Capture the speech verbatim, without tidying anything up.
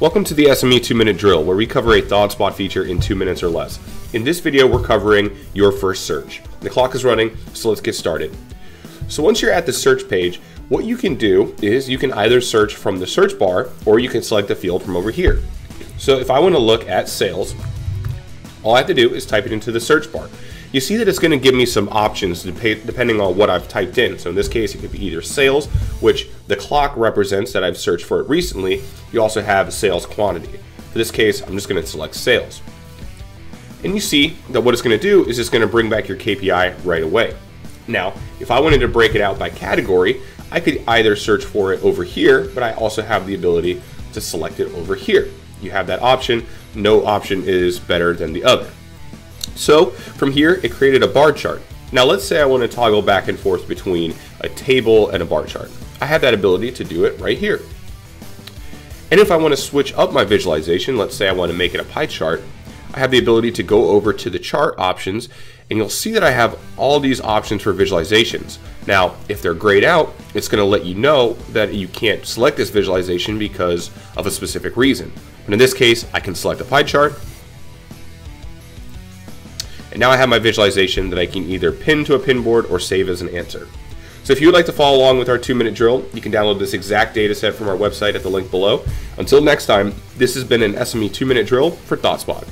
Welcome to the S M E two minute drill, where we cover a ThoughtSpot feature in two minutes or less. In this video, we're covering your first search. The clock is running, so let's get started. So once you're at the search page, what you can do is you can either search from the search bar or you can select the field from over here. So if I want to look at sales, all I have to do is type it into the search bar. You see that it's going to give me some options depending on what I've typed in. So in this case, it could be either sales, which the clock represents that I've searched for it recently. You also have sales quantity. For this case, I'm just going to select sales. And you see that what it's going to do is it's going to bring back your K P I right away. Now, if I wanted to break it out by category, I could either search for it over here, but I also have the ability to select it over here. You have that option. No option is better than the other. So from here, it created a bar chart. Now let's say I want to toggle back and forth between a table and a bar chart. I have that ability to do it right here. And if I want to switch up my visualization, let's say I want to make it a pie chart, I have the ability to go over to the chart options, and you'll see that I have all these options for visualizations. Now, if they're grayed out, it's going to let you know that you can't select this visualization because of a specific reason. But in this case, I can select a pie chart. And now I have my visualization that I can either pin to a pin board or save as an answer. So if you would like to follow along with our two minute drill, you can download this exact data set from our website at the link below. Until next time, this has been an S M E two minute drill for ThoughtSpot.